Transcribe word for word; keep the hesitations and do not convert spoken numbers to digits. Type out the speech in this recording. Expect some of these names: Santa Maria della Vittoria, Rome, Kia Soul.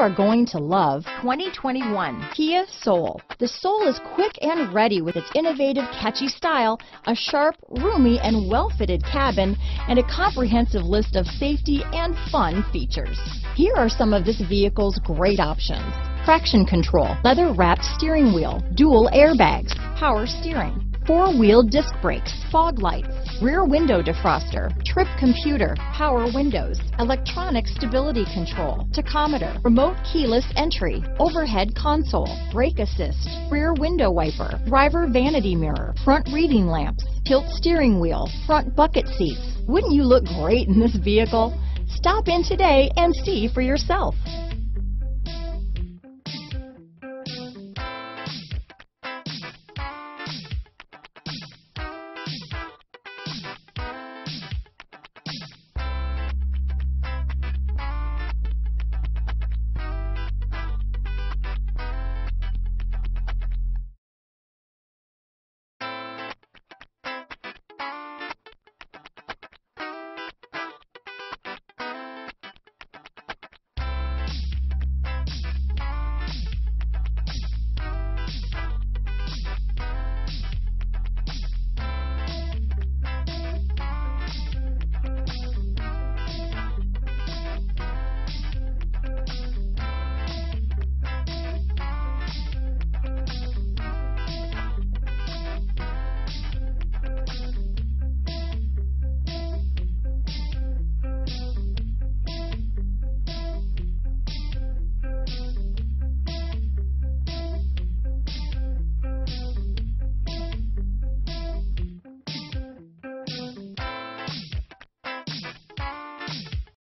are going to love twenty twenty-one Kia Soul. The Soul is quick and ready with its innovative, catchy style, a sharp, roomy, and well-fitted cabin, and a comprehensive list of safety and fun features. Here are some of this vehicle's great options: traction control, leather-wrapped steering wheel, dual airbags, power steering, four-wheel disc brakes, fog lights, rear window defroster, trip computer, power windows, electronic stability control, tachometer, remote keyless entry, overhead console, brake assist, rear window wiper, driver vanity mirror, front reading lamps, tilt steering wheel, front bucket seats. Wouldn't you look great in this vehicle? Stop in today and see for yourself.